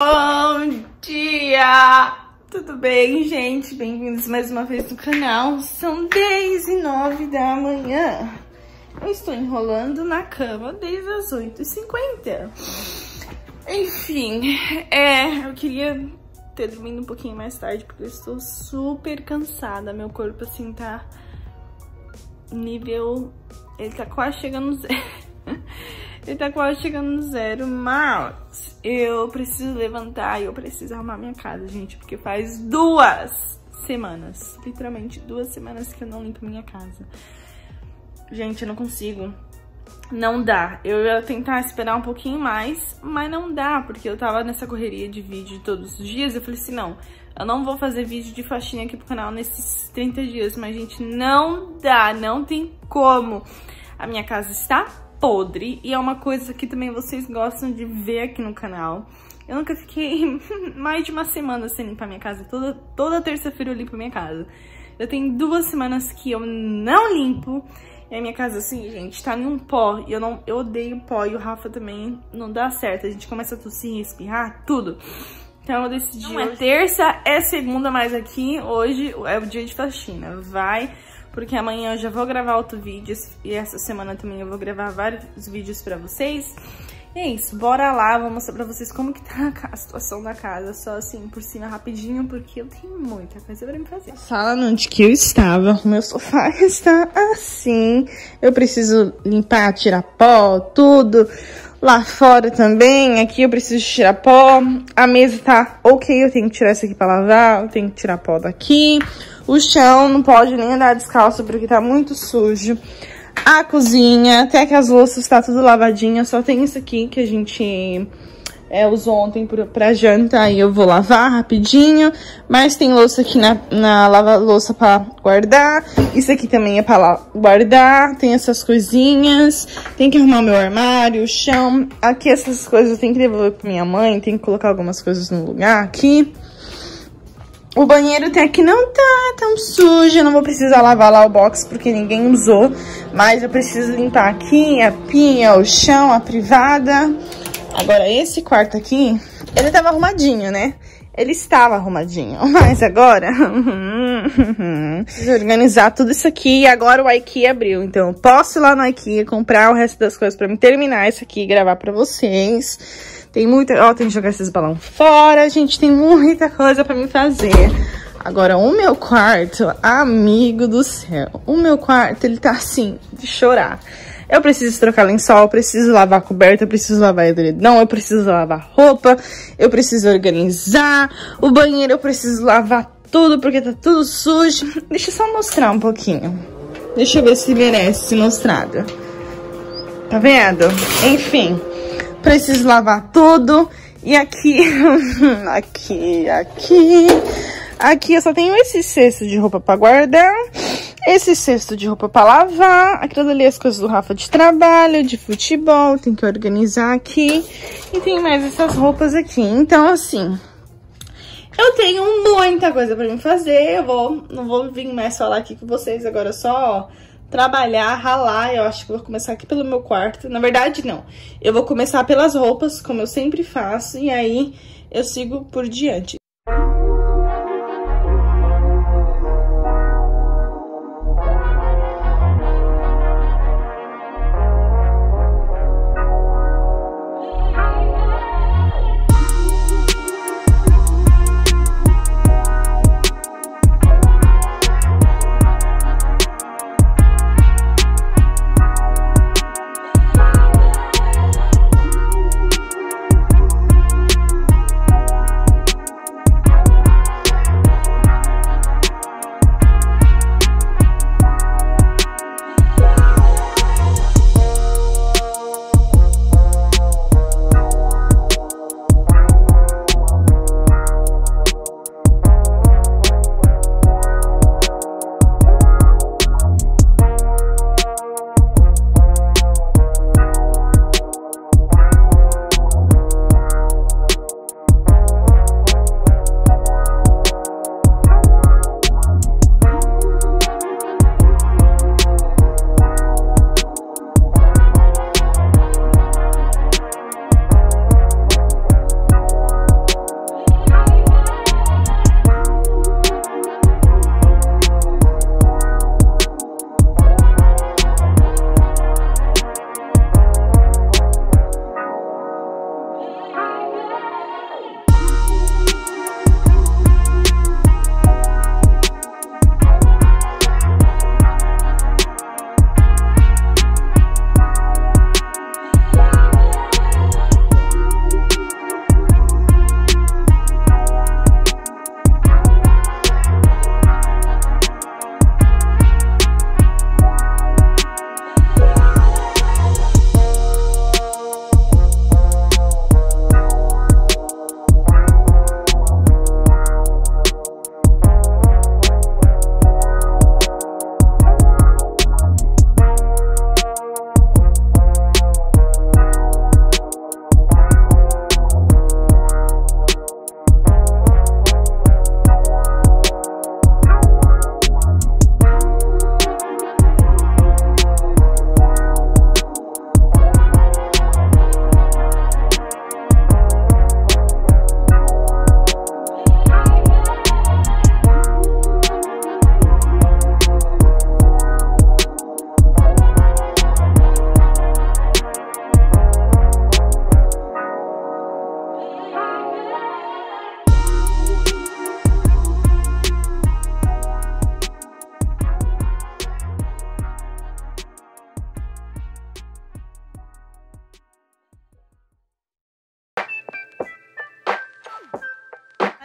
Bom dia! Tudo bem, gente? Bem-vindos mais uma vez no canal. São 10h09 da manhã. Eu estou enrolando na cama desde as 8h50. Enfim, eu queria ter dormido um pouquinho mais tarde, porque eu estou super cansada. Meu corpo, assim, tá nível... Ele tá quase chegando no zero. Ele tá quase chegando no zero, mas eu preciso levantar e eu preciso arrumar minha casa, gente, porque faz 2 semanas, literalmente 2 semanas que eu não limpo minha casa. Gente, eu não consigo, não dá. Eu ia tentar esperar um pouquinho mais, mas não dá, porque eu tava nessa correria de vídeo todos os dias. Eu falei assim, não, eu não vou fazer vídeo de faxina aqui pro canal nesses 30 dias, mas, gente, não dá, não tem como. A minha casa está podre, e é uma coisa que também vocês gostam de ver aqui no canal. Eu nunca fiquei mais de uma semana sem limpar minha casa. Toda terça-feira eu limpo minha casa. Eu tenho 2 semanas que eu não limpo, e a minha casa, assim, gente, tá em um pó, e eu odeio pó, e o Rafa também não dá certo. A gente começa a tossir, espirrar, tudo. Então eu decidi, não é terça, é segunda, mas aqui hoje é o dia de faxina. Vai... Porque amanhã eu já vou gravar outro vídeo, e essa semana também eu vou gravar vários vídeos pra vocês. E é isso, bora lá, vou mostrar pra vocês como que tá a situação da casa, só assim, por cima, rapidinho, porque eu tenho muita coisa pra me fazer. A sala onde que eu estava, o meu sofá está assim, eu preciso limpar, tirar pó, tudo. Lá fora também, aqui eu preciso tirar pó, a mesa tá ok, eu tenho que tirar isso aqui pra lavar, eu tenho que tirar pó daqui. O chão não pode nem andar descalço porque tá muito sujo. A cozinha, até que as louças tá tudo lavadinha. Só tem isso aqui que a gente usou ontem pra janta e eu vou lavar rapidinho. Mas tem louça aqui na lava-louça pra guardar. Isso aqui também é pra guardar. Tem essas coisinhas. Tem que arrumar meu armário, o chão. Aqui essas coisas eu tenho que devolver pra minha mãe. Tem que colocar algumas coisas no lugar aqui. O banheiro até que não tá tão sujo, eu não vou precisar lavar lá o box porque ninguém usou. Mas eu preciso limpar aqui a pia, o chão, a privada. Agora esse quarto aqui, ele tava arrumadinho, né? Ele estava arrumadinho, mas agora... preciso organizar tudo isso aqui e agora o IKEA abriu. Então eu posso ir lá no IKEA comprar o resto das coisas pra me terminar isso aqui e gravar pra vocês. Tem muita... Ó, tem que jogar esses balões fora, gente. Tem muita coisa pra me fazer. Agora, o meu quarto, amigo do céu. O meu quarto, ele tá assim, de chorar. Eu preciso trocar lençol, eu preciso lavar a coberta, eu preciso lavar edredom, eu preciso lavar roupa, eu preciso organizar. O banheiro, eu preciso lavar tudo, porque tá tudo sujo. Deixa eu só mostrar um pouquinho. Deixa eu ver se merece ser mostrado. Tá vendo? Enfim... Preciso lavar tudo. E aqui, aqui eu só tenho esse cesto de roupa pra guardar, esse cesto de roupa pra lavar, aquilo ali é as coisas do Rafa de trabalho, de futebol, tem que organizar aqui. E tem mais essas roupas aqui. Então, assim, eu tenho muita coisa pra me fazer. Eu vou, não vou vir mais falar aqui com vocês agora, só... trabalhar, ralar. Eu acho que vou começar aqui pelo meu quarto. Na verdade, não. Eu vou começar pelas roupas, como eu sempre faço, e aí eu sigo por diante.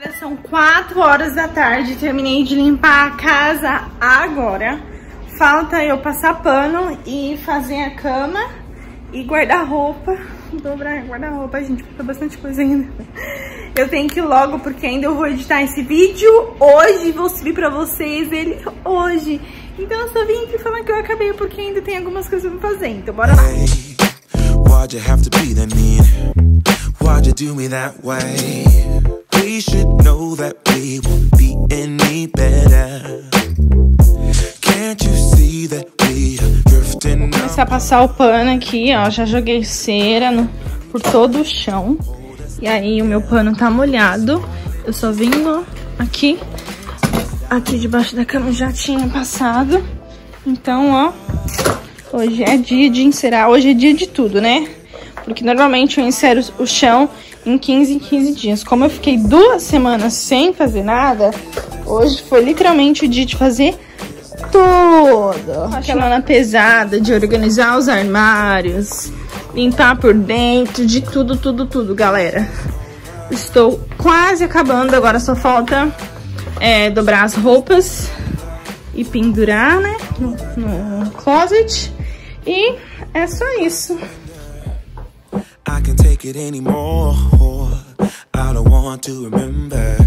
Galera, são 4 horas da tarde, terminei de limpar a casa agora. Falta eu passar pano e fazer a cama e guarda-roupa. Dobrar guarda-roupa, gente, falta bastante coisa ainda. Eu tenho que ir logo porque ainda eu vou editar esse vídeo hoje, vou subir pra vocês ele hoje. Então eu só vim aqui falar que eu acabei porque ainda tem algumas coisas pra fazer, então bora lá. Why'd you have to be that mean? Why'd you do me that way? We should know that we won't be any better. Can't you see that we are drifting? Vou começar a passar o pano aqui, ó. Já joguei cera por todo o chão. E aí o meu pano tá molhado. Eu só vim aqui. Aqui debaixo da cama já tinha passado. Então, ó, hoje é dia de encerar. Hoje é dia de tudo, né? Porque normalmente eu encero o chão em 15 em 15 dias. Como eu fiquei 2 semanas sem fazer nada, hoje foi literalmente o dia de fazer tudo. A semana pesada de organizar os armários, limpar por dentro, de tudo, tudo, tudo, galera. Estou quase acabando, agora só falta dobrar as roupas e pendurar, né, no closet. E é só isso. I can take it anymore. I don't want to remember.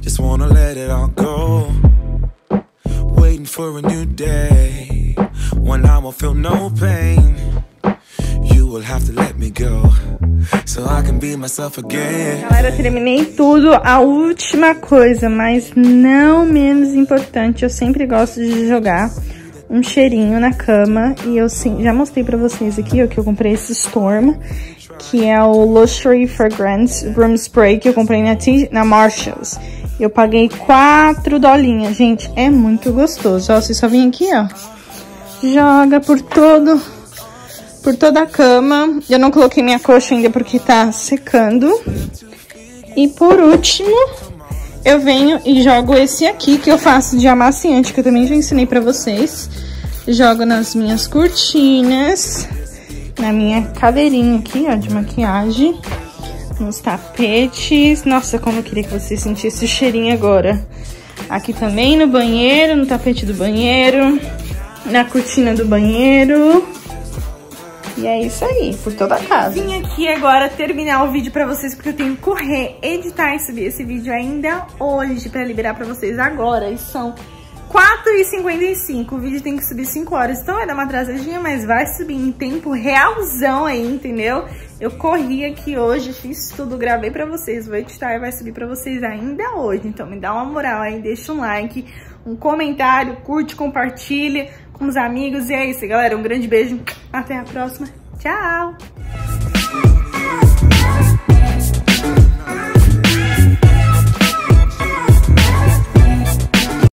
Just wanna let it all go. Waiting for a new day. When I won't feel no pain. You will have to let me go. So I can be myself again. Galera, terminei tudo. A última coisa, mas não menos importante, eu sempre gosto de jogar um cheirinho na cama. E eu sim, já mostrei pra vocês aqui, ó, que eu comprei esse Storm, que é o Luxury Fragrance Room Spray, que eu comprei na Marshalls. Eu paguei $4. Gente, é muito gostoso. Ó, você só vem aqui, ó, joga por toda a cama. Eu não coloquei minha coxa ainda porque tá secando. E por último, eu venho e jogo esse aqui, que eu faço de amaciante, que eu também já ensinei pra vocês. Jogo nas minhas cortinas, na minha cadeirinha aqui, ó, de maquiagem, nos tapetes. Nossa, como eu queria que você sentisse o cheirinho agora. Aqui também no banheiro, no tapete do banheiro, na cortina do banheiro. E é isso aí, por toda a casa. Vim aqui agora terminar o vídeo pra vocês, porque eu tenho que correr, editar e subir esse vídeo ainda hoje, pra liberar pra vocês agora. E são 4h55, o vídeo tem que subir 5 horas, então vai dar uma atrasadinha, mas vai subir em tempo realzão aí, entendeu? Eu corri aqui hoje, fiz tudo, gravei pra vocês, vou editar e vai subir pra vocês ainda hoje. Então me dá uma moral aí, deixa um like, um comentário, curte, compartilha com os amigos. E é isso, galera. Um grande beijo. Até a próxima. Tchau!